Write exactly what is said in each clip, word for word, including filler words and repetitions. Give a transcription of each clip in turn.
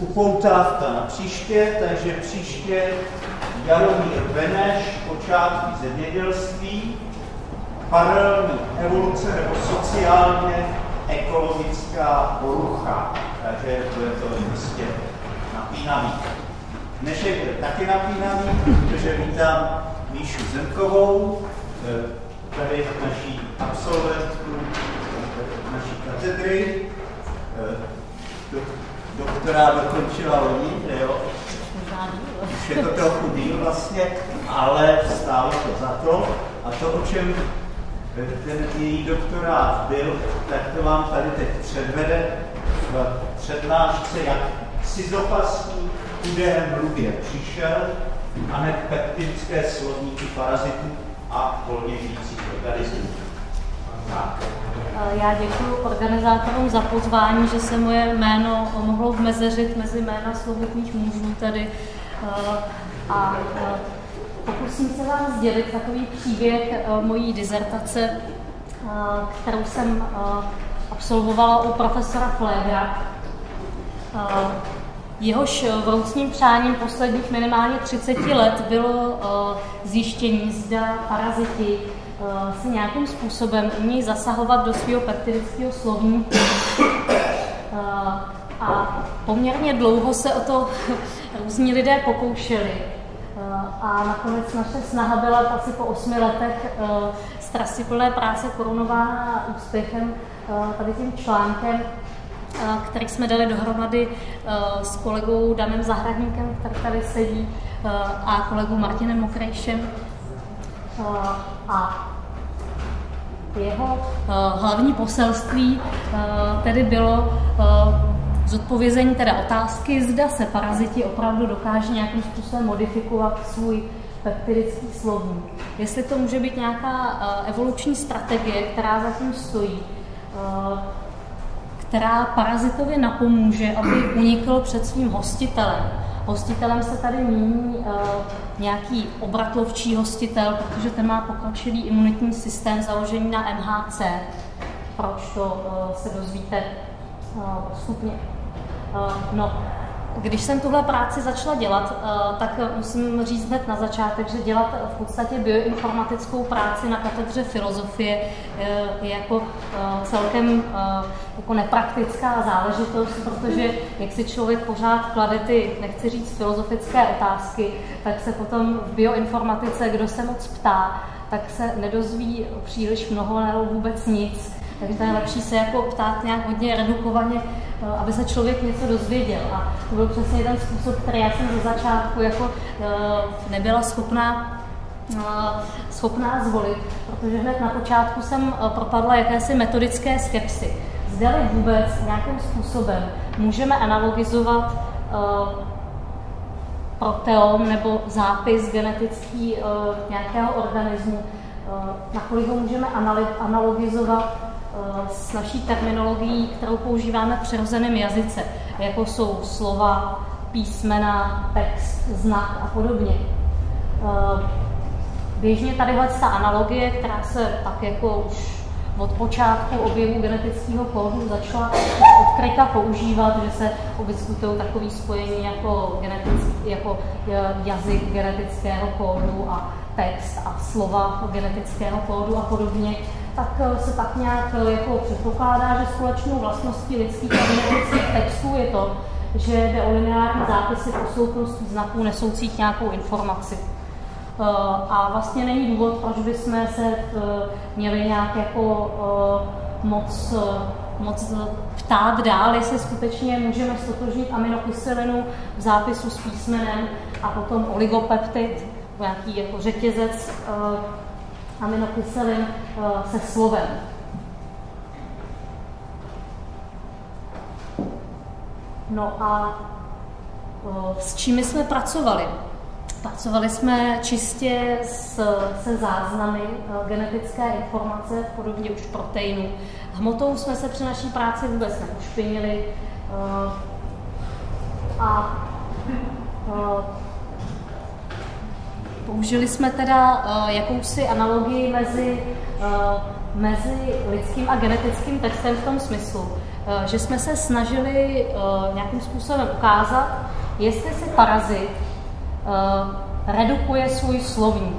upoutávka na příště, takže příště Jaromír Beneš, počátky zemědělství, paralelní evoluce nebo sociálně ekologická porucha. Takže to je to jistě napínavý. Dnešek bude taky napínavý, protože vítám Míšu Zemkovou, tady naší absolventku naší katedry, doktora dokončila loni, jo? Už je to trochu díl vlastně, ale stálo to za to. A to, o čem ten její doktorát byl, tak to vám tady teď předvede v přednášce, jak sizopasní chudé mluvě přišel, a ne peptidické slovníky parazitů a volně žijících organismů. Tak. Já děkuji organizátorům za pozvání, že se moje jméno mohlo vmezeřit mezi jména slovutných mužů tady. A pokusím se vám sdělit takový příběh mojí dizertace, kterou jsem absolvovala u profesora Fléra. Jehož vroucním přáním posledních minimálně třicet let bylo zjištění, zda paraziti se nějakým způsobem umějí zasahovat do svého peptidického slovníku. A poměrně dlouho se o to různí lidé pokoušeli. A nakonec naše snaha byla asi po osmi letech strastiplné práce korunována úspěchem tady tím článkem, který jsme dali dohromady s kolegou Danem Zahradníkem, který tady sedí, a kolegou Martinem Mokrejšem. A jeho hlavní poselství tedy bylo zodpovězení teda otázky, zda se paraziti opravdu dokáží nějakým způsobem modifikovat svůj peptidický slovník. Jestli to může být nějaká evoluční strategie, která zatím stojí, která parazitovi napomůže, aby unikl před svým hostitelem. Hostitelem se tady míní uh, nějaký obratlovčí hostitel, protože ten má pokročilý imunitní systém založený na M H C. Proč to uh, se dozvíte postupně. Uh, uh, no, když jsem tuhle práci začala dělat, uh, tak musím říct hned na začátek, že dělat v podstatě bioinformatickou práci na katedře filozofie uh, je jako uh, celkem uh, jako nepraktická záležitost, protože jak si člověk pořád klade ty, nechci říct, filozofické otázky, tak se potom v bioinformatice, kdo se moc ptá, tak se nedozví příliš mnoho nebo vůbec nic. Takže to je lepší se jako ptát nějak hodně redukovaně, aby se člověk něco dozvěděl. A to byl přesně ten způsob, který já jsem ze začátku jako nebyla schopná schopná zvolit, protože hned na počátku jsem propadla jakési metodické skepsy. Zdali vůbec nějakým způsobem můžeme analogizovat proteom nebo zápis genetický nějakého organismu, nakolik ho můžeme analogizovat s naší terminologií, kterou používáme v přirozeném jazyce, jako jsou slova, písmena, text, znak a podobně. Běžně tadyhle ta analogie, která se tak jako už od počátku objevu genetického kódu začala odkryta používat, že se obdiskutují takové spojení jako, jako jazyk genetického kódu a text a slova genetického kódu a podobně, tak se tak nějak jako předpokládá, že společnou vlastností lidských terminologických textů je to, že jde o lineární zápisy posloupností znaků nesoucích nějakou informaci. A vlastně není důvod, proč bychom se měli nějak jako moc, moc ptát dál, jestli skutečně můžeme stotožnit aminokyselinu v zápisu s písmenem a potom oligopeptid, nějaký jako řetězec aminokyselin se slovem. No a s čím jsme pracovali? Pracovali jsme čistě se záznamy genetické informace v podobě už proteinů. Hmotou jsme se při naší práci vůbec neušpinili. A použili jsme teda jakousi analogii mezi, mezi lidským a genetickým textem v tom smyslu, že jsme se snažili nějakým způsobem ukázat, jestli si parazit redukuje svůj slovník.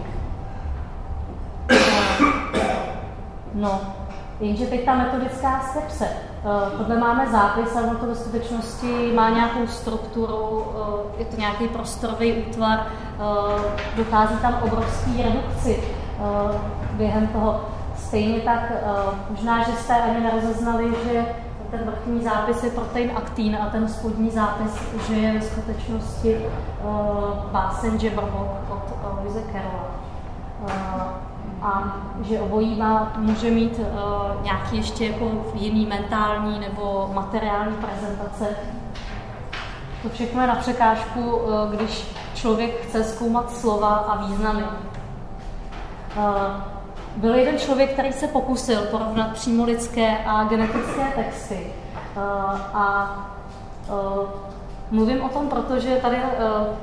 No, jenže teď ta metodická skepse. Tohle máme zápis, ale to ve skutečnosti má nějakou strukturu, je to nějaký prostorový útvar, dochází tam obrovský redukci během toho. Stejně tak možná, že jste ani nerozeznali, že ten vrchní zápis je protein aktín a ten spodní zápis, že je ve skutečnosti báseň Jabberwock od Lewise Carrolla. A že obojí má, může mít uh, nějaký ještě jako jiný mentální nebo materiální prezentace. To všechno je na překážku, uh, když člověk chce zkoumat slova a významy. Uh, byl jeden člověk, který se pokusil porovnat přímo lidské a genetické texty. Uh, a uh, mluvím o tom, protože tady uh,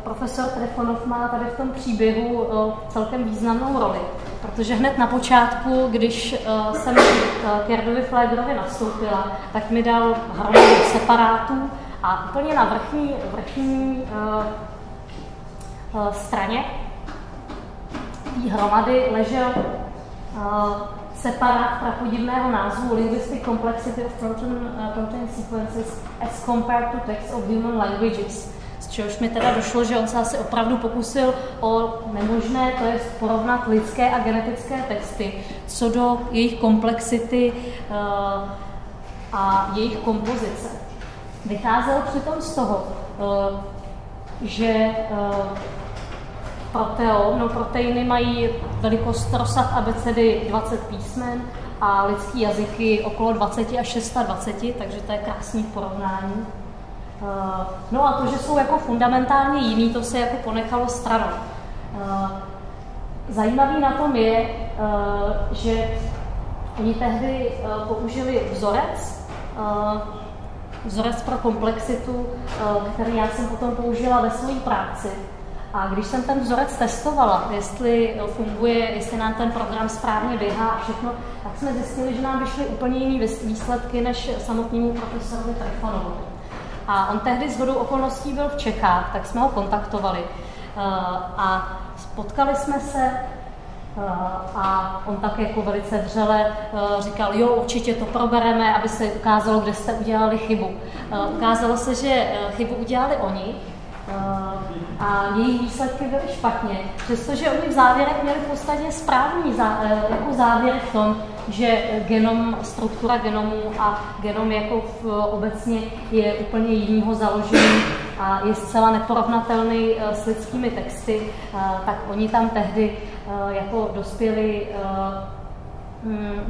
profesor Trefonov má tady v tom příběhu uh, celkem významnou roli. Protože hned na počátku, když uh, jsem k Jardovi Flégerovi nastoupila, tak mi dal hromadu separátů a úplně na vrchní, vrchní uh, uh, straně té hromady ležel uh, separát prapodivného názvu Linguistic Complexity of Protein, uh, protein Sequences as Compared to Texts of Human Languages. Z čehož mi teda došlo, že on se asi opravdu pokusil o nemožné, to je porovnat lidské a genetické texty, co do jejich komplexity a jejich kompozice. Vycházelo přitom z toho, že proteom, no proteiny mají velikost rozsah abecedy dvacet písmen a lidský jazyky okolo dvacet až dvacet šest, takže to je krásný porovnání. No a to, že jsou jako fundamentálně jiný, to se jako ponechalo stranou. Zajímavý na tom je, že oni tehdy použili vzorec, vzorec pro komplexitu, který já jsem potom použila ve své práci. A když jsem ten vzorec testovala, jestli funguje, jestli nám ten program správně běhá a všechno, tak jsme zjistili, že nám vyšly úplně jiné výsledky než samotnému profesorovi Trefonovi. A on tehdy shodou okolností byl v Čechách, tak jsme ho kontaktovali. A spotkali jsme se a on tak jako velice vřele říkal, jo, určitě to probereme, aby se ukázalo, kde jste udělali chybu. Ukázalo se, že chybu udělali oni a jejich výsledky byly špatně, přestože oni v závěrech měli v podstatě správný jako závěr v tom, že genom, struktura genomu a genom jako v, obecně je úplně jiného založení a je zcela neporovnatelný s lidskými texty, tak oni tam tehdy jako dospěli,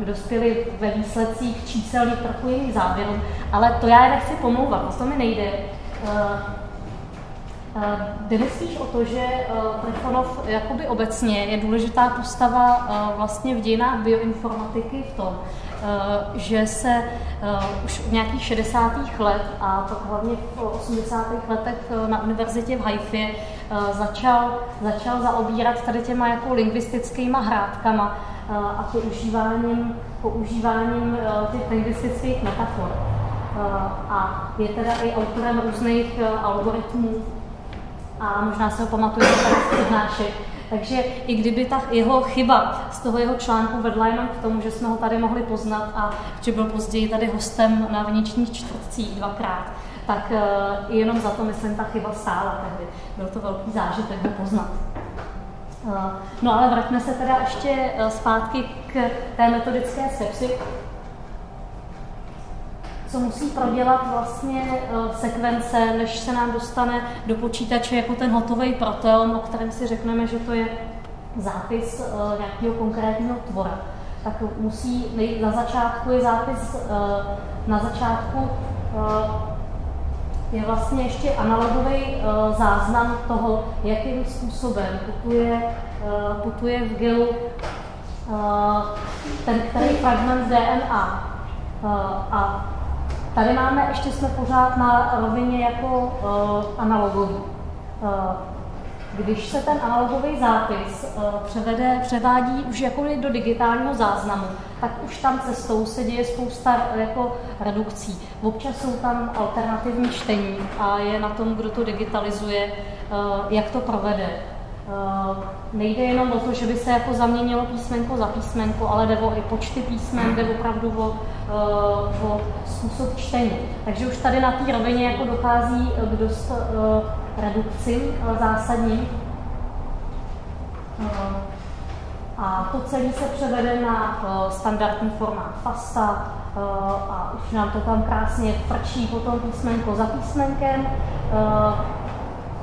dospěli ve výsledcích číselných trochu jiných závěrů, ale to já je nechci pomlouvat, o to mi nejde. Jde mi spíš o to, že Trefonov jakoby obecně je důležitá postava vlastně v dějinách bioinformatiky v tom, že se už v nějakých šedesátých let a to hlavně v osmdesátých letech na univerzitě v Haifě začal, začal zaobírat tady těma jako lingvistickýma hrátkama a používáním, používáním těch lingvistických metafor. A je teda i autorem různých algoritmů, a možná se ho pamatuje z přednášek. Takže i kdyby ta jeho chyba z toho jeho článku vedla jenom k tomu, že jsme ho tady mohli poznat a že byl později tady hostem na vnitřních čtvrtcích dvakrát, tak uh, jenom za to, myslím, ta chyba stála tehdy. Byl to velký zážitek ho poznat. Uh, no ale vraťme se teda ještě uh, zpátky k té metodické sepsi. Co musí prodělat vlastně sekvence, než se nám dostane do počítače jako ten hotový proteom, o kterém si řekneme, že to je zápis nějakého konkrétního tvora. Tak musí, na začátku je zápis, na začátku je vlastně ještě analogový záznam toho, jakým způsobem putuje, putuje v gelu ten který fragment D N A. A tady máme, ještě jsme pořád na rovině jako uh, analogový. Uh, když se ten analogový zápis převede, převádí už jakkoliv do digitálního záznamu, tak už tam cestou se děje spousta jako redukcí. Občas jsou tam alternativní čtení a je na tom, kdo to digitalizuje, jak to provede. Nejde jenom o to, že by se jako zaměnilo písmenko za písmenko, ale jde o i počty písmen, jde opravdu o, o způsob čtení. Takže už tady na té rovině jako dochází k dost redukci zásadní. A to celé se převede na standardní formát FASTA a už nám to tam krásně frčí potom písmenko za písmenkem.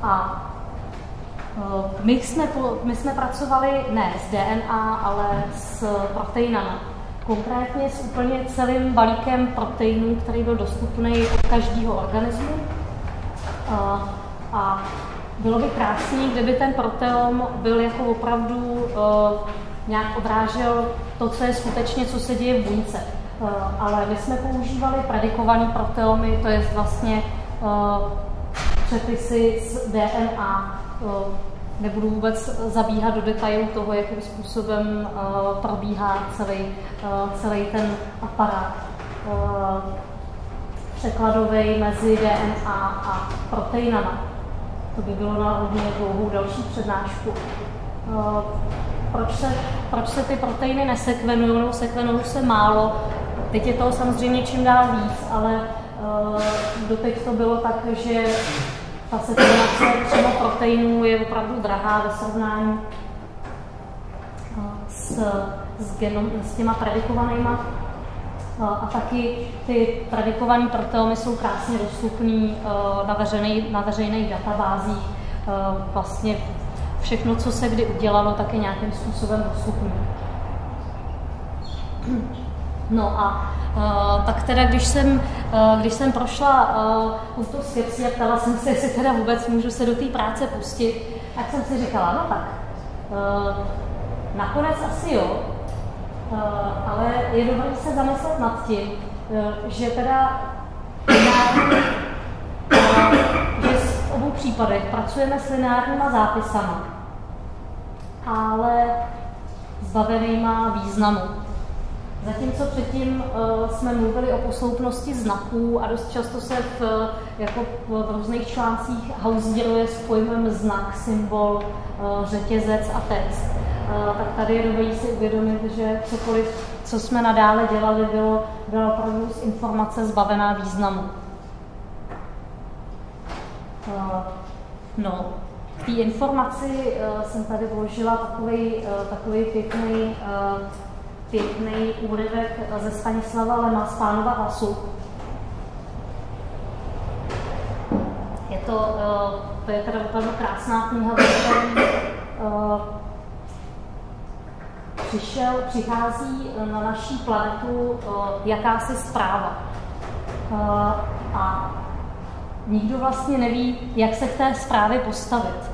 A My jsme, my jsme pracovali ne s D N A, ale s proteinama. Konkrétně s úplně celým balíkem proteinů, který byl dostupný od každého organismu. A, a bylo by krásné, kdyby ten proteom byl jako opravdu nějak odrážel to, co je skutečně, co se děje v buňce. Ale my jsme používali predikované proteomy, to je vlastně přepisy z D N A. Nebudu vůbec zabíhat do detailů toho, jakým způsobem uh, probíhá celý, uh, celý ten aparát uh, překladový mezi D N A a proteinama. To by bylo na hodně dlouhou další přednášku. Uh, proč, se, proč se ty proteiny nesekvenují? No, sekvenují se málo. Teď je toho samozřejmě čím dál víc, ale uh, doteď to bylo tak, že ta sekvenace přímo proteinů je opravdu drahá ve srovnání s, s, genom, s těma predikovanýma. A taky ty predikované proteomy jsou krásně dostupný na veřejných na veřejných databázích. Vlastně všechno, co se kdy udělalo, tak je nějakým způsobem dostupný. No a Uh, tak teda, když jsem, uh, když jsem prošla uh, tu skepsi a ptala jsem se, jestli teda vůbec můžu se do té práce pustit, tak jsem si říkala, no tak, uh, nakonec asi jo, uh, ale je dobré se zamyslet nad tím, uh, že teda linární, uh, že v obou případech pracujeme s lineárníma zápisama, ale zbavenýma významu. Zatímco předtím uh, jsme mluvili o posloupnosti znaků a dost často se v, jako v různých článcích hausdíruje s pojmem znak, symbol, uh, řetězec a text. Uh, tak tady je dobré si uvědomit, že cokoliv, co jsme nadále dělali, bylo, byla opravdu informace zbavená významu. Uh, no. V té informaci uh, jsem tady vložila takový, uh, takový pěkný uh, pěkný úryvek ze Stanislava Lema z Pánova hlasu. Je to, to je teda opravdu krásná kniha, který přišel, přichází na naší planetu jakási zpráva. A nikdo vlastně neví, jak se k té zprávě postavit.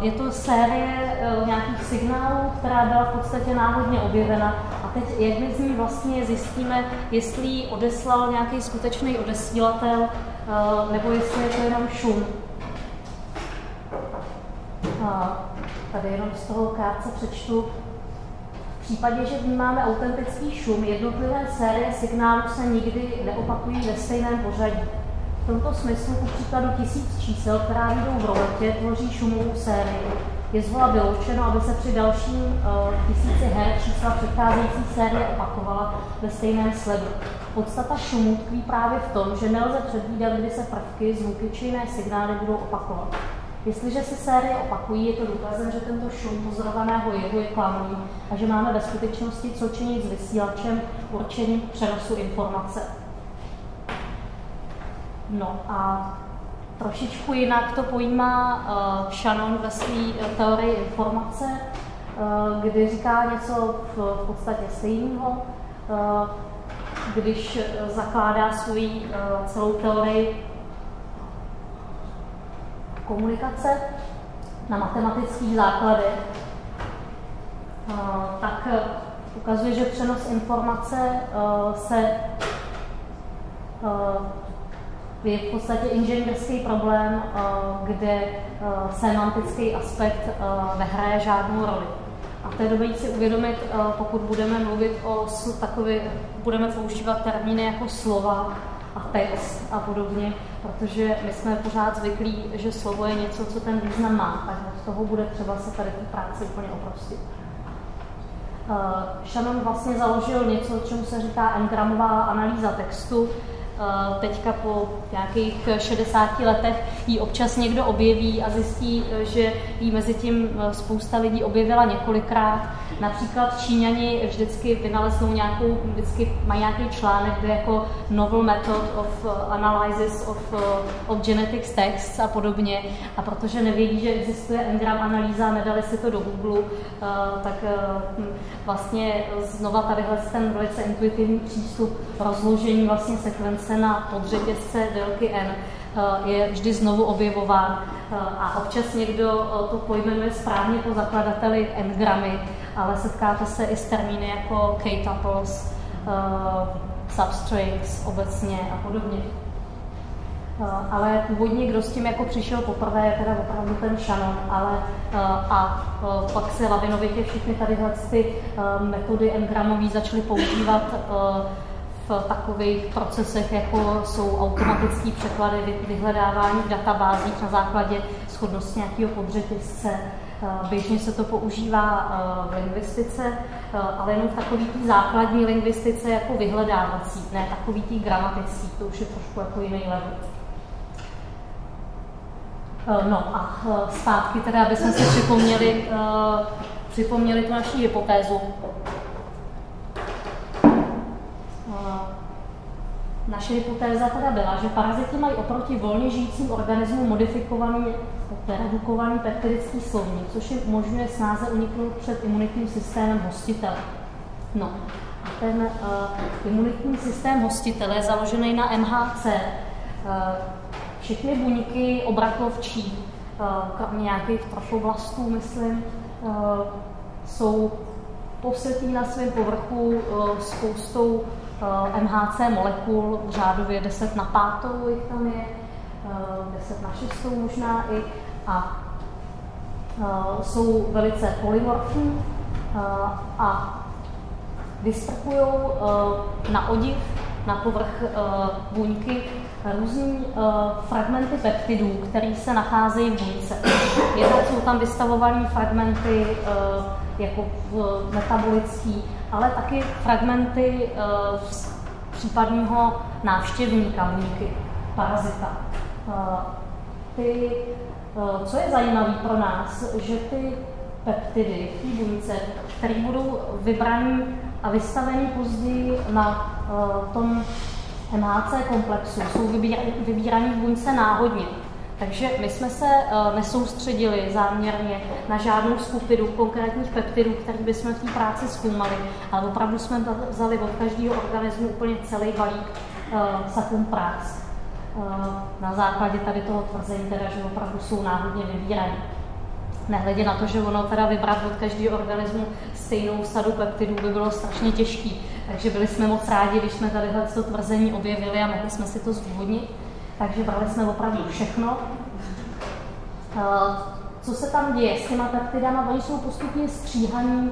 Je to série nějakých signálů, která byla v podstatě náhodně objevena. A teď, jak my z ní vlastně zjistíme, jestli ji odeslal nějaký skutečný odesílatel, nebo jestli je to jenom šum. A tady jenom z toho krátce přečtu. V případě, že vnímáme autentický šum, jednotlivé série signálů se nikdy neopakují ve stejném pořadí. V tomto smyslu u příkladu tisíc čísel, která jdou v roletě, tvoří šumovou sérii. Je zvola vyloučeno, aby se při dalším uh, tisíci her čísla předcházející série opakovala ve stejném sledu. Podstata šumu tkví právě v tom, že nelze předvídat, kdy se prvky, zvuky či jiné signály budou opakovat. Jestliže se série opakují, je to důkazem, že tento šum pozorovaného jevu je klamný a že máme ve skutečnosti co činit s vysílačem určeným k přenosu informace. No a trošičku jinak to pojímá uh, Shannon ve své uh, teorii informace, uh, kdy říká něco v, v podstatě stejného, uh, když zakládá svou uh, celou teorii komunikace na matematických základech, uh, tak uh, ukazuje, že přenos informace uh, se uh, je v podstatě inženýrský problém, kde semantický aspekt nehraje žádnou roli. A v té době si uvědomit, pokud budeme mluvit o takový, budeme používat termíny jako slova a text a podobně, protože my jsme pořád zvyklí, že slovo je něco, co ten význam má, takže z toho bude třeba se tady tu práci úplně oprostit. Shannon vlastně založil něco, čemu se říká n-gramová analýza textu. Teďka po nějakých šedesáti letech ji občas někdo objeví a zjistí, že ji mezi tím spousta lidí objevila několikrát. Například Číňani vždycky vynaleznou nějakou, vždycky mají nějaký článek, kde jako novel method of analysis of, of genetics texts a podobně. A protože nevědí, že existuje n-gram analýza, nedali si to do Google, tak vlastně znova tadyhle ten velice intuitivní přístup rozložení vlastně sekvence na podřetězce délky n je vždy znovu objevován a občas někdo to pojmenuje správně po zakladateli n-gramy, ale setkáte se i s termíny jako k-tuples, substrates obecně a podobně. Ale původně, kdo s tím jako přišel poprvé, je teda opravdu ten Shannon, ale a pak se lavinovitě všichni tadyhle ty metody n-gramový začaly používat v takových procesech, jako jsou automatické překlady, vyhledávání v databázích na základě shodnosti nějakého podřetězce. Běžně se to používá v lingvistice, ale jenom v takové té základní lingvistice jako vyhledávací, ne takový té gramatický, to už je trošku jako jiný level. No a zpátky teda, aby jsme si připomněli, připomněli tu naši hypotézu. Naše hypotéza teda byla, že parazity mají oproti volně žijícím organismům modifikovaný, redukovaný peptidický slovník, což jim umožňuje snáze uniknout před imunitním systémem hostitele. No, a ten uh, imunitní systém hostitele je založený na M H C. Uh, všechny buňky obratlovčí, uh, kromě nějakých trofoblastů, myslím, uh, jsou posetý na svém povrchu uh, spoustou M H C molekul, řádově deset na pátou jich tam je, deset na šestou možná i, a jsou velice polymorfní a vystrkují na odiv, na povrch buňky různý fragmenty peptidů, které se nacházejí v buňce. Jednak jsou tam vystavované fragmenty jako metabolický, ale taky fragmenty uh, případního návštěvníka buňky, parazita. Uh, ty, uh, co je zajímavé pro nás, že ty peptidy v té buňce, které budou vybrané a vystaveny později na uh, tom M H C komplexu, jsou vybírané v buňce náhodně. Takže my jsme se uh, nesoustředili záměrně na žádnou skupinu konkrétních peptidů, které bychom v té práci zkoumali, ale opravdu jsme vzali od každého organismu úplně celý balík uh, sakům prác. Uh, na základě tady toho tvrzení, teda, že opravdu jsou náhodně vybírané. Nehledě na to, že ono teda vybrat od každého organismu stejnou sadu peptidů by bylo strašně těžké. Takže byli jsme moc rádi, když jsme tadyhle to tvrzení objevili a mohli jsme si to zdůvodnit. Takže brali jsme opravdu všechno. Co se tam děje s těma peptidama? Oni jsou postupně stříhaní,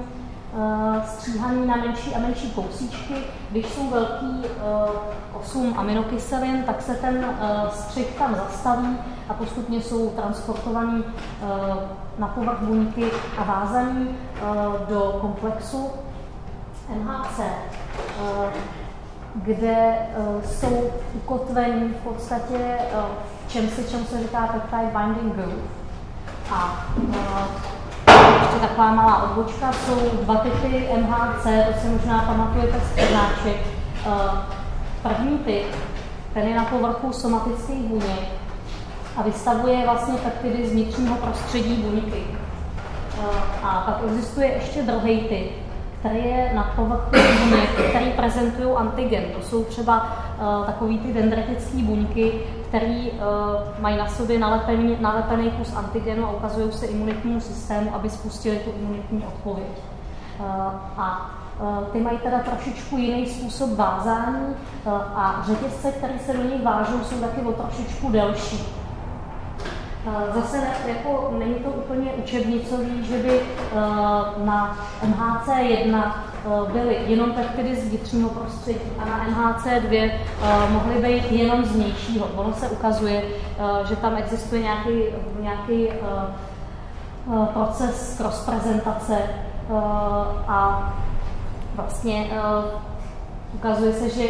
stříhaní na menší a menší kousíčky. Když jsou velký osm aminokyselin, tak se ten střih tam zastaví a postupně jsou transportovaní na povrch buňky a vázaní do komplexu M H C, kde uh, jsou ukotvení v podstatě uh, v čem se, čemu se říká peptide binding group. A uh, ještě taková malá odbočka, jsou dva typy M H C, to si možná pamatujete z přednášek. Uh, první typ, ten je na povrchu somatických buněk a vystavuje vlastně peptidy z vnitřního prostředí buňky. Uh, a pak existuje ještě druhý typ, který je na povrchu buněk, který prezentují antigen. To jsou třeba uh, takový ty dendritické buňky, které uh, mají na sobě nalepený, nalepený kus antigenu a ukazují se imunitnímu systému, aby spustili tu imunitní odpověď. Uh, a Ty mají teda trošičku jiný způsob vázání a řetězce, které se do nich vážou, jsou taky o trošičku delší. Zase ne, jako není to úplně učebnicový, že by na M H C jedna byly jenom peptidy z vnitřního prostředí a na M H C dva mohly být jenom z vnějšího. Ono se ukazuje, že tam existuje nějaký, nějaký proces rozprezentace a vlastně ukazuje se, že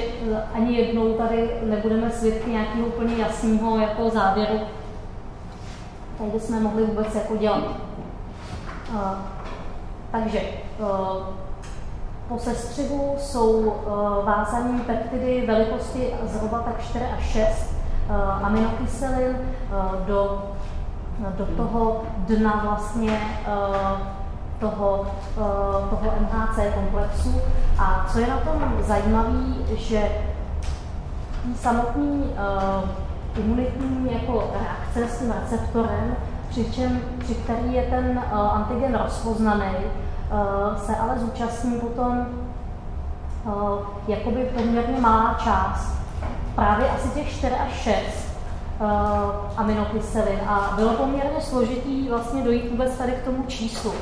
ani jednou tady nebudeme svědky nějakého úplně jasného jako závěru, tady jsme mohli vůbec jako dělat. Takže po sestřihu jsou vázané peptidy velikosti zhruba tak čtyři až šest aminokyselin do, do toho dna vlastně toho, toho M H C komplexu. A co je na tom zajímavé, že samotný imunitní jako reakce s tím receptorem, přičem, při který je ten antigen rozpoznaný, se ale zúčastní potom jakoby poměrně malá část, právě asi těch čtyři až šest aminokyselin. A bylo poměrně složitý vlastně dojít vůbec tady k tomu číslu,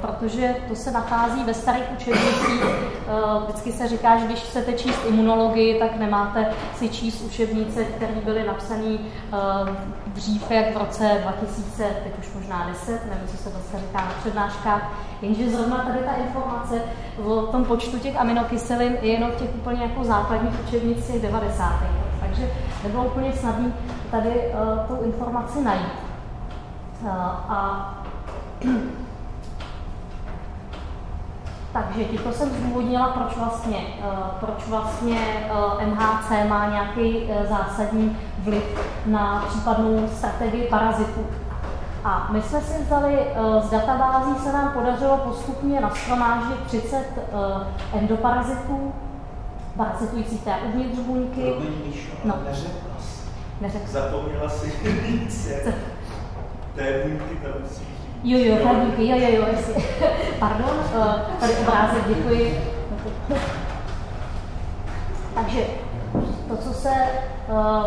protože to se nachází ve starých učebnicích. Vždycky se říká, že když chcete číst imunologii, tak nemáte si číst učebnice, které byly napsané dřív jak v roce dva tisíce, teď už možná deset, nevím, co se zase říká na přednáškách. Jenže zrovna tady ta informace o tom počtu těch aminokyselin je jenom v těch úplně jako základních učebnicích devadesátých. Takže nebylo úplně snadné tady tu informaci najít. A takže tímto jsem zdůvodnila, proč vlastně, proč vlastně M H C má nějaký zásadní vliv na případnou strategii parazitů. A my jsme si vzali, z databází se nám podařilo postupně nashromáždit třicet endoparazitů, parazitující té uvnitř buňky. No, neřekla jsi. Neřekla. Zapomněla si víc, jak té buňky tam musí. Jo, jo, díky, jo, jo, jo, jestli. Pardon, tady obrázek, děkuji. Takže to, co se,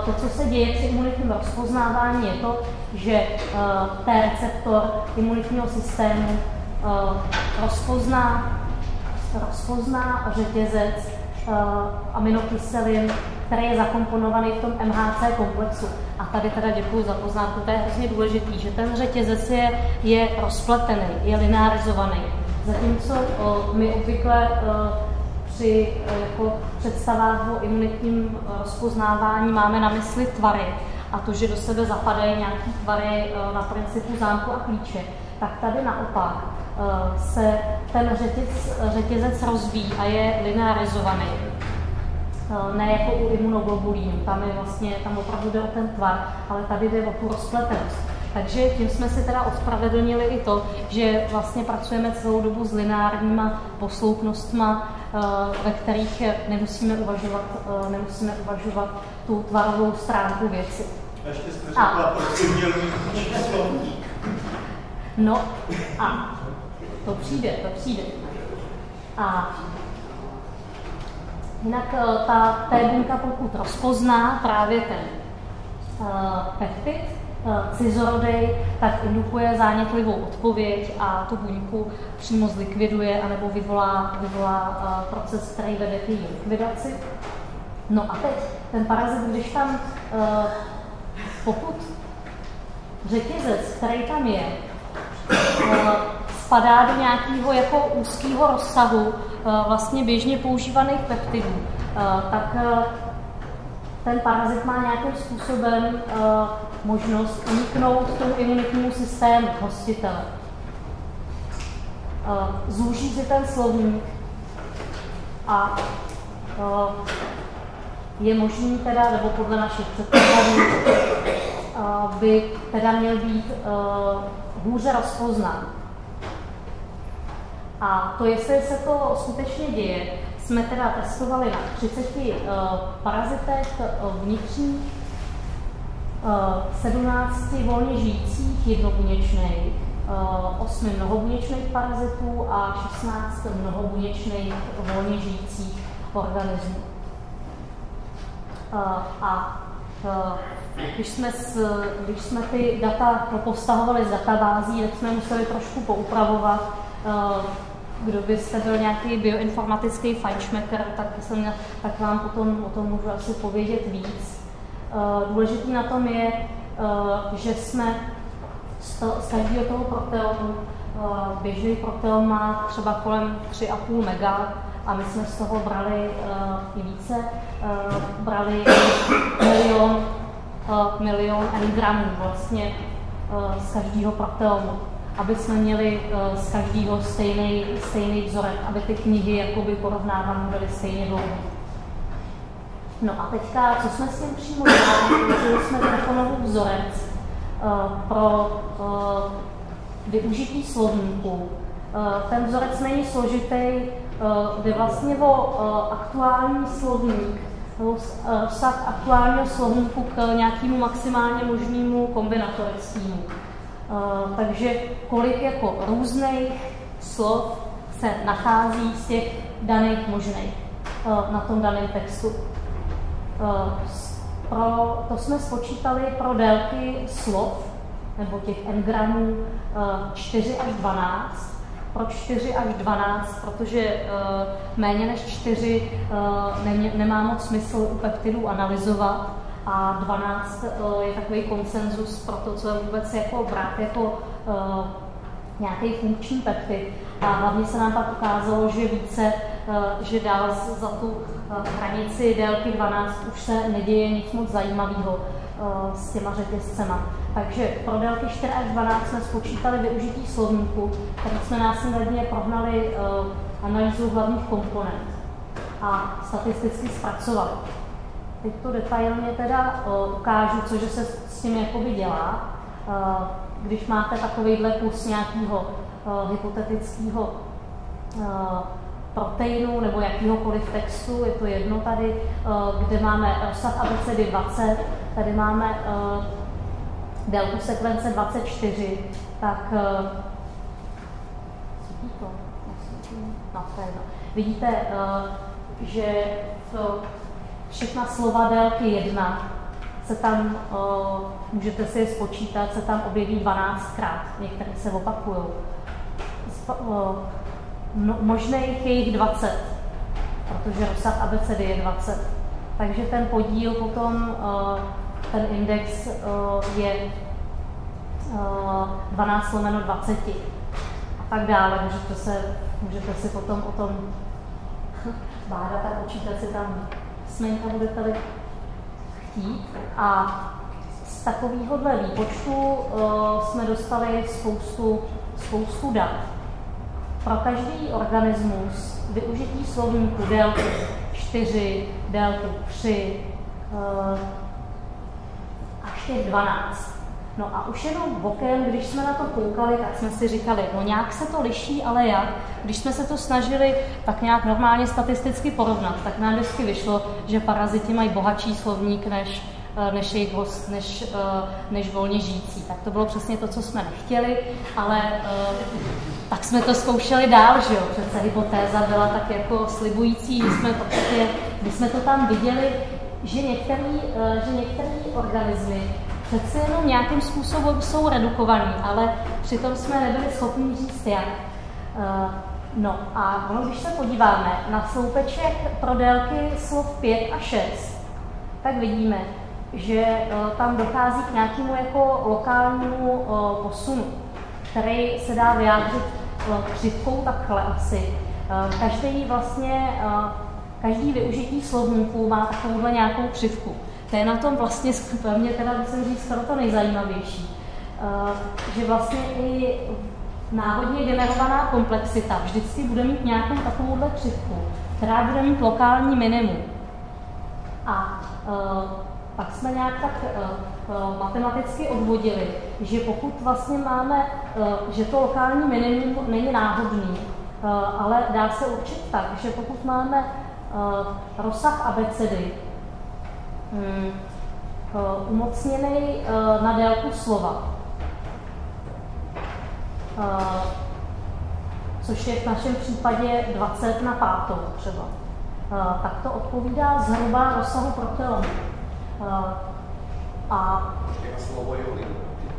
to, co se děje při imunitním rozpoznávání, je to, že ten receptor imunitního systému rozpozná, rozpozná řetězec aminokyselin, který je zakomponovaný v tom M H C komplexu. A tady teda děkuji za poznámku, to je hrozně důležitý, že ten řetězec je, je rozpletený, je linearizovaný. Zatímco o, my obvykle o, při o, jako představách o imunitním rozpoznávání máme na mysli tvary a to, že do sebe zapadají nějaké tvary o, na principu zámku a klíče, tak tady naopak o, se ten řetěz, řetězec rozvíjí a je linearizovaný. Ne jako u imunoglobulínu, tam je vlastně, tam opravdu jde o ten tvar, ale tady jde o tu rozpletenost. Takže tím jsme si teda ospravedlnili i to, že vlastně pracujeme celou dobu s lineárníma posloupnostma, ve kterých nemusíme uvažovat, nemusíme uvažovat tu tvarovou stránku věci. A ještě jste řekla, proč jsi měl slovník. No a to přijde, to přijde. A jinak ta buňka, pokud rozpozná právě ten uh, peptid, uh, cizorodej, tak indukuje zánětlivou odpověď a tu buňku přímo zlikviduje anebo vyvolá, vyvolá uh, proces, který vede k její likvidaci. No a teď ten parazit, když tam, uh, pokud řetězec, který tam je, uh, spadá do nějakého jako úzkého rozsahu vlastně běžně používaných peptidů, tak ten parazit má nějakým způsobem možnost uniknout tomu imunitnímu systému hostitele. Zúží si ten slovník a je možný teda, nebo podle našich předpokladů, by teda měl být hůře rozpoznán. A to, jestli se to skutečně děje, jsme teda testovali na třiceti uh, parazitech vnitřních, uh, sedmnácti volně žijících jednobuněčných osmi mnohobuněčných parazitů a šestnácti mnohobuněčných volně žijících organismů. A když jsme, s, když jsme ty data postahovali z databází, tak jsme museli trošku poupravovat. Kdo byste byl nějaký bioinformatický fajnšmeker, tak, tak vám potom o tom můžu asi povědět víc. Důležitý na tom je, že jsme z každého toho proteomu, běžný proteom má třeba kolem tři a půl mega a my jsme z toho brali i více, brali milion, milion n-gramů vlastně z každého proteomu, aby jsme měli z každého stejný, stejný vzorek, aby ty knihy jakoby porovnávané byly stejně dlouhé. No a teďka, co jsme s tím přímo dělali, protože jsme Trefonovou vzorec pro využití slovníků. Ten vzorec není složitý, jde vlastně o aktuální slovník, nebo vztah aktuálního slovníku k nějakému maximálně možnému kombinatorickému. Uh, takže kolik jako různých slov se nachází z těch daných možných uh, na tom daném textu. Uh, pro, to jsme spočítali pro délky slov, nebo těch n-gramů, uh, čtyři až dvanáct. Proč čtyři až dvanáct? Protože uh, méně než čtyři uh, nemě, nemá moc smysl u peptidů analyzovat. A dvanáct je takový konsenzus pro to, co je vůbec jako brát jako uh, nějaký funkční peptid. A hlavně se nám pak ukázalo, že více, uh, že dál za tu uh, hranici délky dvanáct už se neděje nic moc zajímavého uh, s těma řetězcema. Takže pro délky čtyři až dvanáct jsme spočítali využití slovníku, který jsme následně prohnali uh, analýzu hlavních komponent a statisticky zpracovali. Teď to detailně teda uh, ukážu, cože se s tím jakoby dělá. Uh, když máte takovýhle kus nějakého uh, hypotetického uh, proteinu nebo jakýhokoliv textu, je to jedno tady, uh, kde máme rozsah abecedy dvacet, tady máme uh, délku sekvence dvacet čtyři, tak uh, to? No, to je jedno. Vidíte, uh, že to všechna slova délky jedna, se tam, uh, můžete si je spočítat, se tam objeví dvanáctkrát, některé se opakují. Uh, no, možných je jich dvacet, protože rozsah abecedy je dvacet. Takže ten podíl potom, uh, ten index uh, je uh, dvanáct lomeno dvacet a tak dále. Můžete, se, můžete si potom o tom bádat a počítat si tam směnka budete-li chtít. A z takovéhohle výpočtu uh, jsme dostali spoustu, spoustu dat. Pro každý organismus využití slovníku délky čtyři, délky tři uh, až těch dvanáct. No a už jenom bokem, když jsme na to koukali, tak jsme si říkali, no nějak se to liší, ale jak? Když jsme se to snažili tak nějak normálně statisticky porovnat, tak nám vždycky vyšlo, že paraziti mají bohatší slovník než, než jejich host, než, než volně žijící. Tak to bylo přesně to, co jsme nechtěli, ale tak jsme to zkoušeli dál, že jo? Přece hypotéza byla tak jako slibující, když jsme, když jsme to tam viděli, že některý, že některý organismy přece jenom nějakým způsobem jsou redukovaný, ale přitom jsme nebyli schopni říct jak. No a když se podíváme na sloupeček pro délky slov pět a šest, tak vidíme, že tam dochází k nějakému jako lokálnímu posunu, který se dá vyjádřit křivkou takhle asi. Každý vlastně, každý využití slovníků má takovouhle nějakou křivku. To je na tom vlastně, pro mě teda musím říct, skoro to nejzajímavější, že vlastně i náhodně generovaná komplexita vždycky bude mít nějakou takovouhle křivku, která bude mít lokální minimum. A pak jsme nějak tak matematicky odvodili, že pokud vlastně máme, že to lokální minimum není náhodný, ale dá se určit tak, že pokud máme rozsah abecedy, Hmm. umocněný uh, na délku slova. což je v našem případě dvacet na pátou třeba, tak to odpovídá zhruba rozsahu proteomu. A slovo je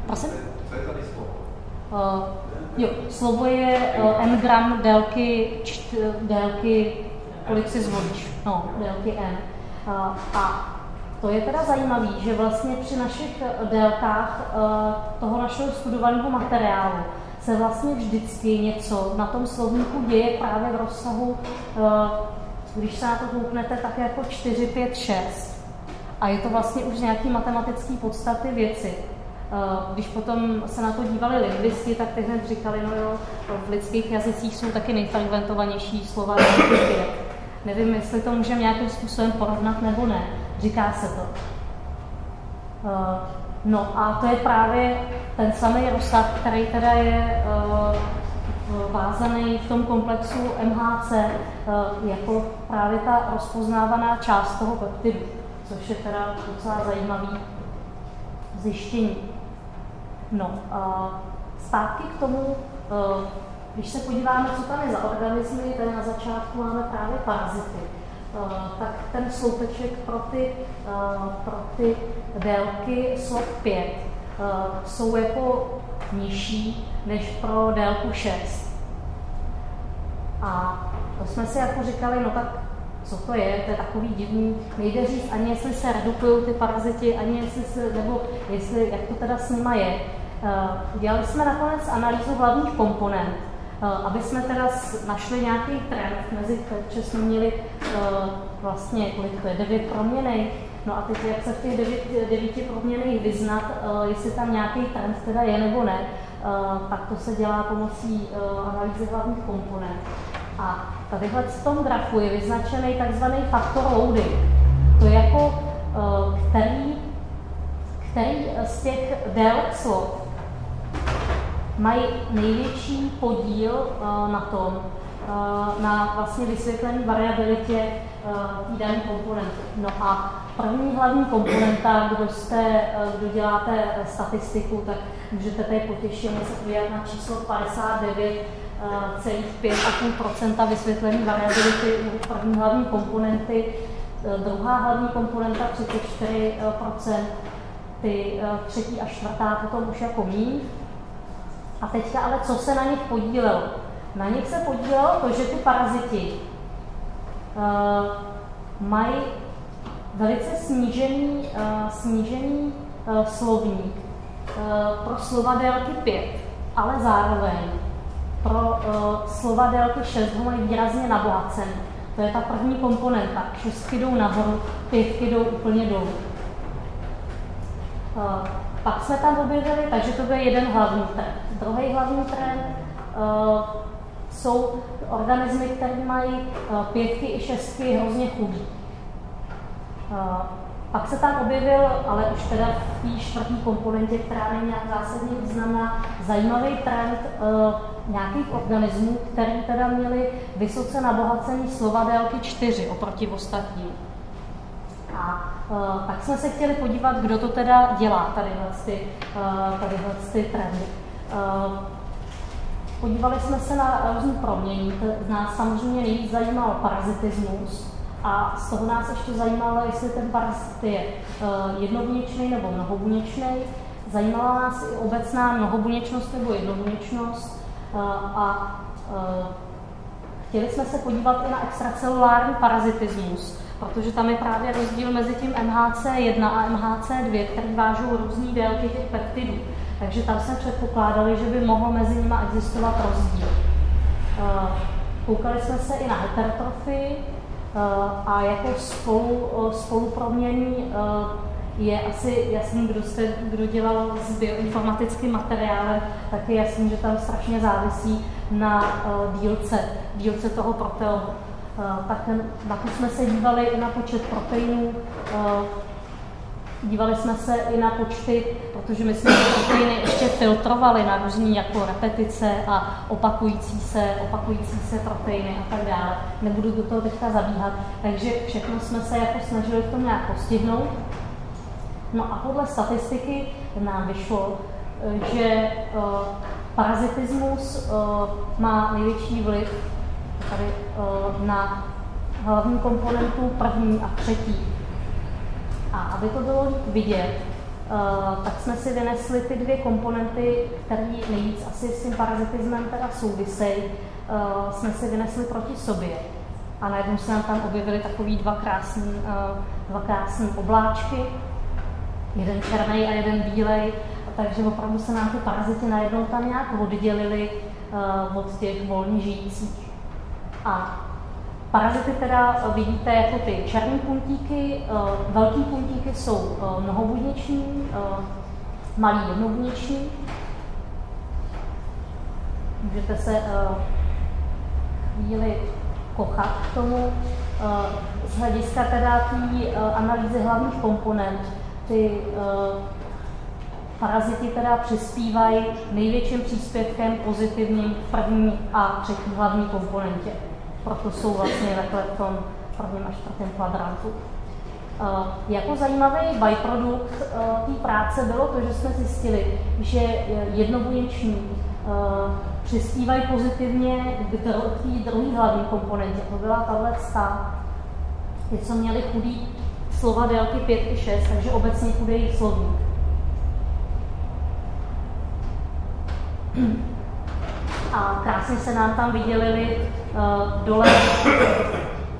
Prosím? Co je tady slovo? Uh, jo, slovo je uh, n-gram délky, čt, délky, kolik si zvolíš, no, délky n. Uh, a to je teda zajímavé, že vlastně při našich délkách uh, toho našeho studovaného materiálu se vlastně vždycky něco na tom slovníku děje právě v rozsahu, uh, když se na to kouknete, tak jako čtyři, pět, šest. A je to vlastně už nějaký matematický podstaty věci. Když potom se na to dívali lingvisti, tak teď hned říkali, no jo, v lidských jazycích jsou taky nejfrekventovanější slova. Nevím, jestli to můžeme nějakým způsobem porovnat nebo ne. Říká se to. No a to je právě ten samý rozsah, který teda je vázaný v tom komplexu M H C jako právě ta rozpoznávaná část toho peptidu, což je teda docela zajímavý zjištění. No, a zpátky k tomu, když se podíváme, co tam je za organismy, tady na začátku máme právě parazity, tak ten sloupeček pro ty, pro ty délky slov pět jsou jako nižší než pro délku šest. A to jsme si jako říkali, no tak co to je, to je takový divný, nejde říct ani jestli se redukují ty parazity, ani jestli se, nebo jestli, jak to teda s nima je. Dělali jsme nakonec analýzu hlavních komponent, aby jsme teda našli nějaký trend mezi, protože jsme měli vlastně, kolik to je, devět proměnej, no a teď jak se v těch devět, devíti proměnejch vyznat, jestli tam nějaký trend teda je nebo ne, tak to se dělá pomocí analýzy hlavních komponent. A tadyhle v tom grafu je vyznačený takzvaný faktor loading. To je jako, který, který z těch délek slov mají největší podíl na tom, na vlastně vysvětlení variabilitě té dané komponenty. No a první hlavní komponenta, kdo, jste, kdo děláte statistiku, tak můžete tady potěšeně se podívat na číslo padesát devět, celých pět celá pět procenta vysvětlení variability první hlavní komponenty, druhá hlavní komponenta třicet čtyři procent, ty třetí a čtvrtá potom už jako míň. A teďka ale co se na nich podílelo? Na nich se podílelo to, že ty paraziti uh, mají velice snížený, uh, snížený uh, slovník uh, pro slova délky pět, ale zároveň pro uh, slova délky šest ho mají výrazně nablácen. To je ta první komponenta. Šestky jdou nahoru, pětky jdou úplně dolů. Uh, pak jsme tam objevili, takže to byl jeden hlavní trend. Druhý hlavní trend uh, jsou organismy, které mají uh, pětky i šestky hrozně chudý. Uh, Pak se tam objevil, ale už teda v té čtvrtý komponentě, která není nějak zásadně významná, zajímavý trend uh, nějakých organismů, které teda měly vysoce nabohacený slova délky čtyři oproti ostatním. A uh, pak jsme se chtěli podívat, kdo to teda dělá, tadyhle ty, uh, tadyhle ty trendy. Uh, podívali jsme se na různý proměny, nás samozřejmě nejvíc zajímal parazitismus. A z toho nás ještě zajímalo, jestli ten parazit je jednobuněčný nebo mnohobuněčný. Zajímala nás i obecná mnohobuněčnost nebo jednobuněčnost. A chtěli jsme se podívat i na extracelulární parazitismus, protože tam je právě rozdíl mezi tím M H C jedna a M H C dva, které vážou různé délky těch peptidů. Takže tam jsme předpokládali, že by mohlo mezi nimi existovat rozdíl. Koukali jsme se i na heterotrofii, a jako spolu, spoluproměnný je asi jasný, kdo, jste, kdo dělal s bioinformatickým materiálem, tak je jasný, že tam strašně závisí na dílce, dílce toho proteomu. Tak na jsme se dívali i na počet proteinů, dívali jsme se i na počty, protože my jsme proteiny ještě filtrovali na různý jako repetice a opakující se, opakující se proteiny a tak dále. Nebudu do toho teďka zabíhat, takže všechno jsme se jako snažili v tom nějak postihnout. No a podle statistiky nám vyšlo, že parazitismus má největší vliv tady na hlavní komponentu první a třetí. A aby to bylo vidět, tak jsme si vynesli ty dvě komponenty, které nejvíc asi s tím parazitismem teda souvisejí, jsme si vynesli proti sobě. A najednou se nám tam objevily takové dva krásné dva krásný obláčky, jeden černý a jeden bílej, takže opravdu se nám ty parazity najednou tam nějak oddělily od těch volně žijících. A parazity teda vidíte jako ty černé puntíky, velký puntíky jsou mnohobuněční, malý jednobuněční. Můžete se chvíli kochat k tomu. Z hlediska teda té analýzy hlavních komponent, ty parazity teda přispívají největším příspěvkem pozitivním v první a třetí hlavní komponentě. Proto jsou vlastně takhle v tom prvním a čtvrtém kvadrantu. E, jako zajímavý byprodukt e, té práce bylo to, že jsme zjistili, že jednobuněční e, přispívají pozitivně k té druhé hlavní komponentě. To byla tahleta, ty, co měli chudý slova délky pět i šest, takže obecně chudý slovník. A krásně se nám tam vydělily uh, dole,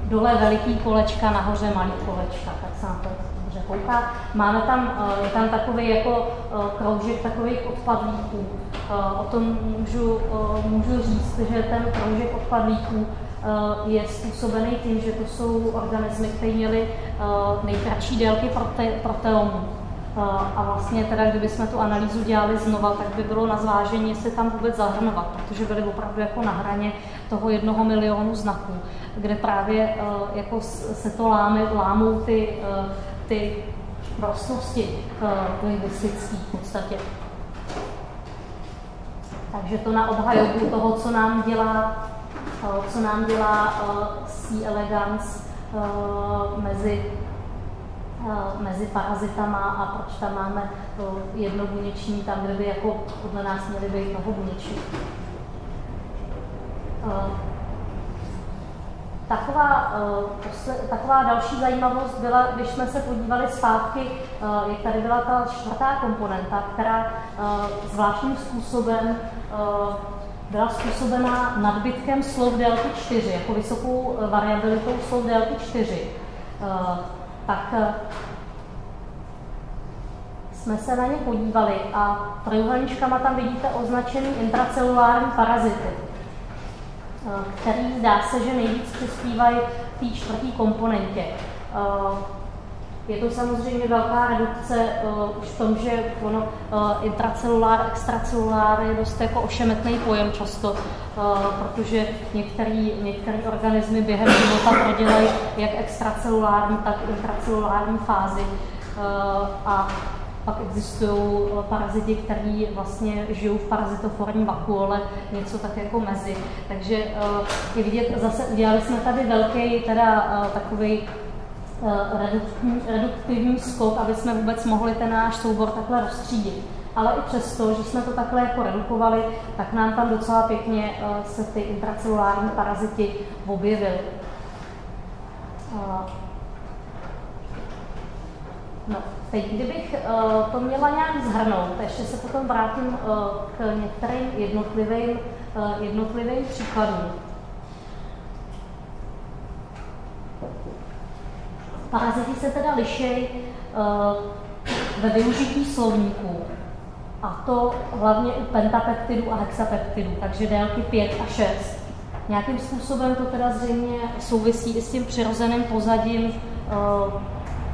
dole veliký kolečka, nahoře malý kolečka, tak se nám to dobře kouká. Máme tam, uh, je tam takový jako uh, kroužek takových odpadlíků. Uh, o tom můžu, uh, můžu říct, že ten kroužek odpadlíků uh, je způsobený tím, že to jsou organismy, které měly uh, nejkratší délky prote proteomů. A vlastně teda, kdybychom tu analýzu dělali znova, tak by bylo na zvážení, jestli tam vůbec zahrnovat, protože byly opravdu jako na hraně toho jednoho milionu znaků, kde právě jako se to lámy, lámou ty, ty prostnosti lingvistické v podstatě. Takže to na obhajobu toho, co nám dělá, co nám dělá C. elegans mezi mezi parazitama a proč tam máme jednobuněční, tam, kde by jako podle nás měly být mnohobuněční. Taková, taková další zajímavost byla, když jsme se podívali zpátky, jak tady byla ta čtvrtá komponenta, která zvláštním způsobem byla způsobená nadbytkem slov délky čtyři, jako vysokou variabilitou slov délky čtyři. Tak jsme se na ně podívali a trojuhelníčkama tam vidíte označený intracelulární parazity, který zdá se, že nejvíc přispívají k té čtvrtý komponentě. Je to samozřejmě velká redukce už v tom, že ono, intracelulár, extracelulár je dost jako ošemetný pojem často, protože některé organismy během života prodělají jak extracelulární, tak intracelulární fázi. A pak existují parazity, kteří vlastně žijou v parazitoforní vakuole, něco tak jako mezi. Takže je vidět, zase udělali jsme tady velký, teda takový reduktivní skok, aby jsme vůbec mohli ten náš soubor takhle rozstřídit. Ale i přesto, že jsme to takhle jako redukovali, tak nám tam docela pěkně se ty intracelulární parazity objevily. No, teď, kdybych to měla nějak zhrnout, ještě se potom vrátím k některým jednotlivým, jednotlivým příkladům. Parazity se teda liší uh, ve využití slovníků, a to hlavně u pentapeptidů a hexapeptidů, takže délky pět a šest. Nějakým způsobem to teda zřejmě souvisí i s tím přirozeným pozadím uh,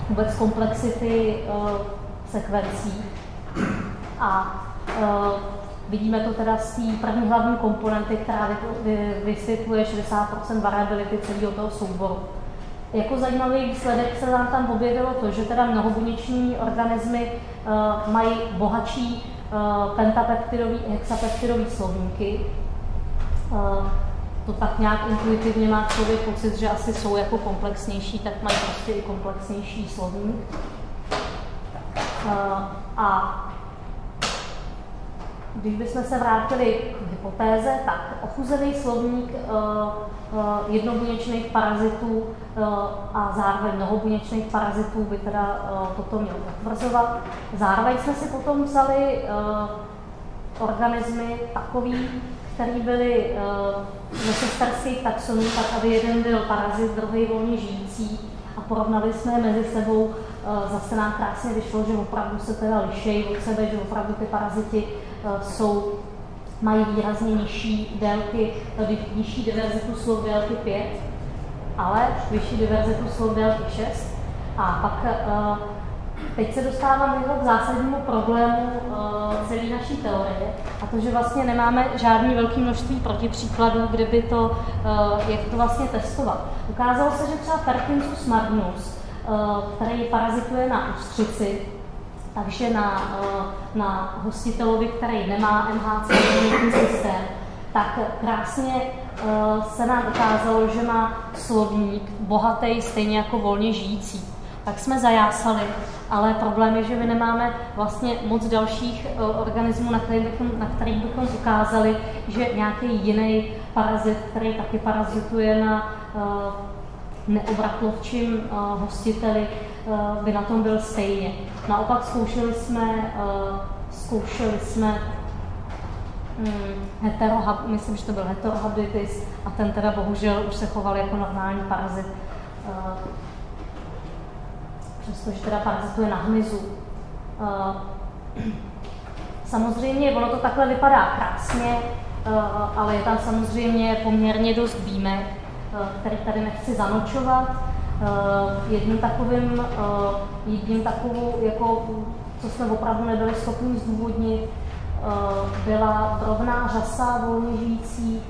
vůbec komplexity uh, sekvencí. A uh, vidíme to teda z té první hlavní komponenty, která vysvětluje šedesát procent variability celého toho souboru. Jako zajímavý výsledek se nám tam objevilo to, že teda mnohobuněční organismy uh, mají bohatší uh, pentapeptidový i hexapeptidový slovníky. Uh, to tak nějak intuitivně má člověk pocit, že asi jsou jako komplexnější, tak mají prostě i komplexnější slovník. Uh, a Když bychom se vrátili k hypotéze, tak ochuzený slovník jednobuněčných parazitů a zároveň mnohobuněčných parazitů by teda toto měl potvrzovat. Zároveň jsme si potom vzali organismy takový, které byly ze sesterských taxonů, tak aby jeden byl parazit, druhý volně žijící, a porovnali jsme je mezi sebou. Zase nám krásně vyšlo, že opravdu se teda lišejí od sebe, že opravdu ty paraziti jsou, mají výrazně nižší délky, nižší diverzitu slov délky pět, ale vyšší diverzitu slov délky šest. A pak teď se dostáváme k zásadnímu problému celé naší teorie, a to, že vlastně nemáme žádné velké množství protipříkladů, kde by to, jak to vlastně testovat. Ukázalo se, že třeba Perkinsus magnus, který parazituje na ústřici, takže na, na hostitelovi, který nemá M H C imunitní systém, tak krásně se nám ukázalo, že má slovník bohatý, stejně jako volně žijící. Tak jsme zajásali, ale problém je, že my nemáme vlastně moc dalších organismů, na kterých bychom, na kterých bychom ukázali, že nějaký jiný parazit, který taky parazituje na neobratlovčím uh, hostiteli, uh, by na tom byl stejně. Naopak zkoušeli jsme, uh, zkoušeli jsme um, heterohab, myslím, že to byl heterohabitis, a ten teda bohužel už se choval jako normální parazit, uh, přestože teda parazituje na hmyzu. Uh, samozřejmě ono to takhle vypadá krásně, uh, ale je tam samozřejmě poměrně dost výjimek, který tady nechci zanočovat. Jedním takovým, jedním takovou, jako, co jsme opravdu nebyli schopni zdůvodnit, byla drobná řasa volně žijící.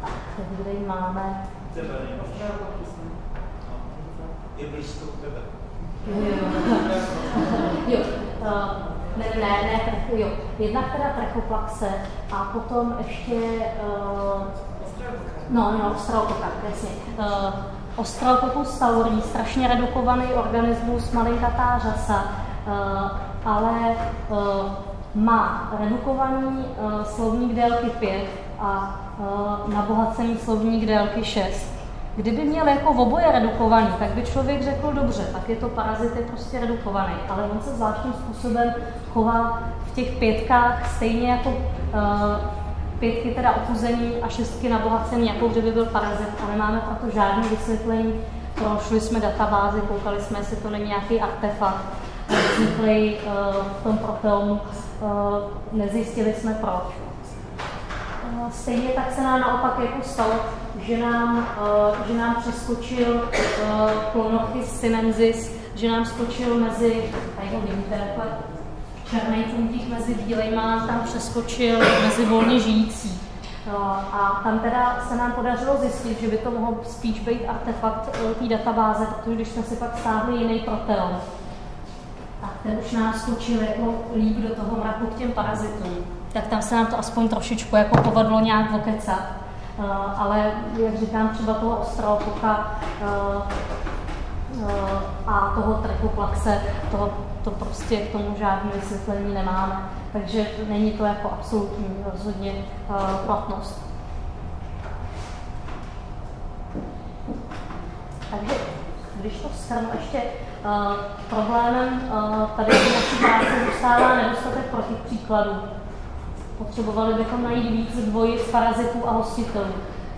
Tak, kde ji máme? Je blízko tebe. Jo. Ne, ne, ne, trechu, jo. Jednak teda trechoplaxe a potom ještě... Uh, no, no, ostralopokak, jasně. Uh, Australopithecus taurii, strašně redukovaný organismus, malinkatá řasa, uh, ale uh, má redukovaný uh, slovník délky pět a uh, nabohacený slovník délky šest. Kdyby měl jako oboje redukovaný, tak by člověk řekl, dobře, tak je to parazit, je prostě redukovaný, ale on se zvláštním způsobem chová v těch pětkách stejně jako uh, pětky teda ochuzený a šestky nabohacený, jako kdyby byl parazit, a nemáme proto žádné vysvětlení. Prošli jsme databázi, koukali jsme, jestli to není nějaký artefakt, vzniklý uh, v tom proteomu, uh, nezjistili jsme proč. Uh, stejně tak se nám naopak jako stalo, že nám, že nám přeskočil Clonochis sinensis, že nám skočil mezi, tady ho vidíte, černý puntík mezi bílejma, tam přeskočil mezi volně žijící. A tam teda se nám podařilo zjistit, že by to mohl spíš být artefakt té databáze, protože když jsme si pak stáhli jiný proteon, tak ten už nám skočil jako líp do toho mraku k těm parazitům. Tak tam se nám to aspoň trošičku jako povedlo nějak okecat. Uh, ale jak říkám, třeba toho Australopitheca uh, uh, a toho Trechoplaxe, toho, to prostě k tomu žádné vysvětlení nemáme, takže není to jako absolutní rozhodně uh, platnost. Takže když to shrnu ještě, uh, problémem uh, tady v naší práci dostává nedostatek protipříkladů. Potřebovali bychom najít víc dvojic parazitů a hostitelů,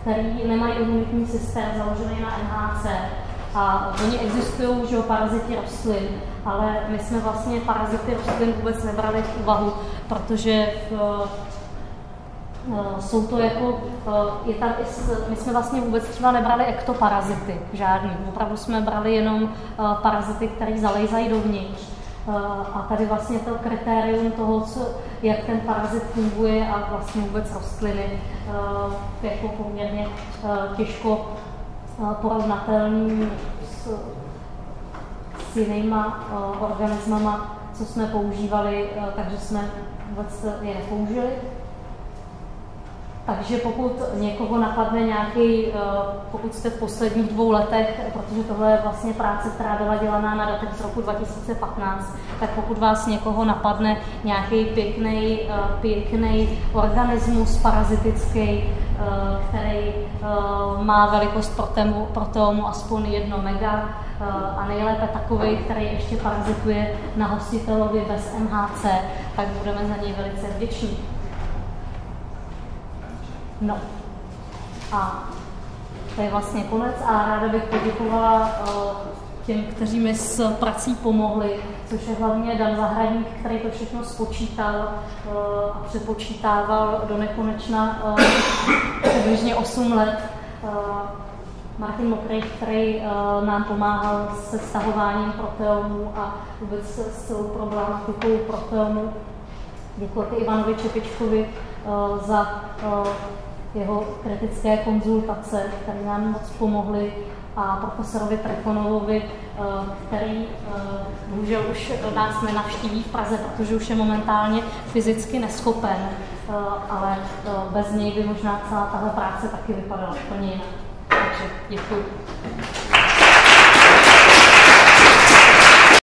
který nemají imunitní systém založený na M H C. A oni existují, že o paraziti rostlin, ale my jsme vlastně parazity rostlin vůbec nebrali v úvahu, protože uh, jsou to jako, uh, je tam i s, my jsme vlastně vůbec třeba nebrali ektoparazity, žádný. Opravdu jsme brali jenom uh, parazity, které zalejzají dovnitř. A tady vlastně to kritérium toho, co, jak ten parazit funguje, a vlastně vůbec rostliny, jako poměrně těžko porovnatelný s, s jinýma organismama, co jsme používali, takže jsme vůbec je nepoužili. Takže pokud někoho napadne nějaký, pokud jste v posledních dvou letech, protože tohle je vlastně práce, která byla dělaná na datech z roku dva tisíce patnáct, tak pokud vás někoho napadne nějaký pěkný, pěkný organismus parazitický, který má velikost proteomu, proteomu aspoň jedno mega, a nejlépe takový, který ještě parazituje na hostitelovi bez M H C, tak budeme za něj velice vděční. No a to je vlastně konec a ráda bych poděkovala těm, kteří mi s prací pomohli, což je hlavně Dan Zahradník, který to všechno spočítal a přepočítával do nekonečna přibližně osm let. Martin Mokrejš, který nám pomáhal se stahováním proteomů a vůbec s celou problematikou proteomů. Děkuji Ivanovi Čepičkovi za jeho kritické konzultace, které nám moc pomohly, a profesorovi Trefonovi, který bohužel už nás nenavštíví v Praze, protože už je momentálně fyzicky neschopen, ale bez něj by možná celá tahle práce taky vypadala úplně jinak. Takže děkuji.